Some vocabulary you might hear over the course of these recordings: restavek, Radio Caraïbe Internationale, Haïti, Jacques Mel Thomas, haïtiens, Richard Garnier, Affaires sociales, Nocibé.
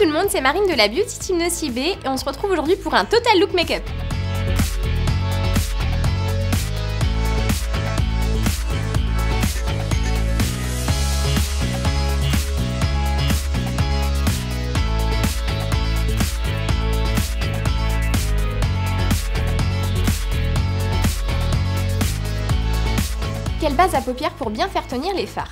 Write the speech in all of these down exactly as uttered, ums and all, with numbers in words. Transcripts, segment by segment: tout le monde, c'est Marine de la Beauty Team Nocibé et on se retrouve aujourd'hui pour un total look make-up. Quelle base à paupières pour bien faire tenir les fards.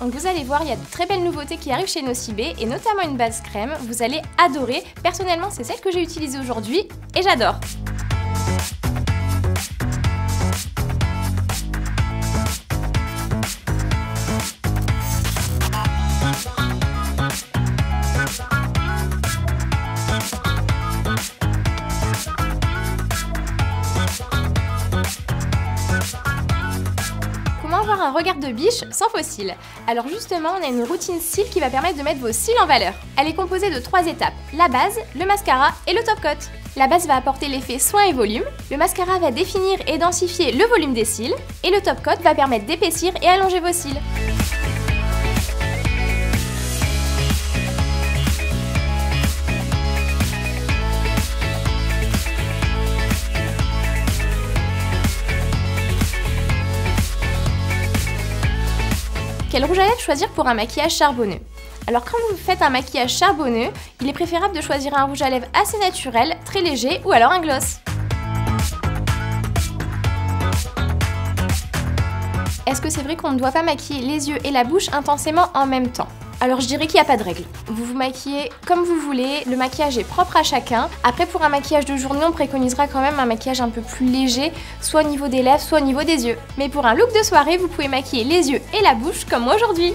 Donc vous allez voir, il y a de très belles nouveautés qui arrivent chez Nocibé et notamment une base crème, vous allez adorer. Personnellement, c'est celle que j'ai utilisée aujourd'hui et j'adore. Avoir un regard de biche sans faux cils. Alors justement, on a une routine cils qui va permettre de mettre vos cils en valeur. Elle est composée de trois étapes, la base, le mascara et le top coat. La base va apporter l'effet soin et volume, le mascara va définir et densifier le volume des cils et le top coat va permettre d'épaissir et allonger vos cils. Quel rouge à lèvres choisir pour un maquillage charbonneux? Alors quand vous faites un maquillage charbonneux, il est préférable de choisir un rouge à lèvres assez naturel, très léger ou alors un gloss. Est-ce que c'est vrai qu'on ne doit pas maquiller les yeux et la bouche intensément en même temps? Alors je dirais qu'il n'y a pas de règle. Vous vous maquillez comme vous voulez, le maquillage est propre à chacun. Après pour un maquillage de journée, on préconisera quand même un maquillage un peu plus léger, soit au niveau des lèvres, soit au niveau des yeux. Mais pour un look de soirée, vous pouvez maquiller les yeux et la bouche comme moi aujourd'hui.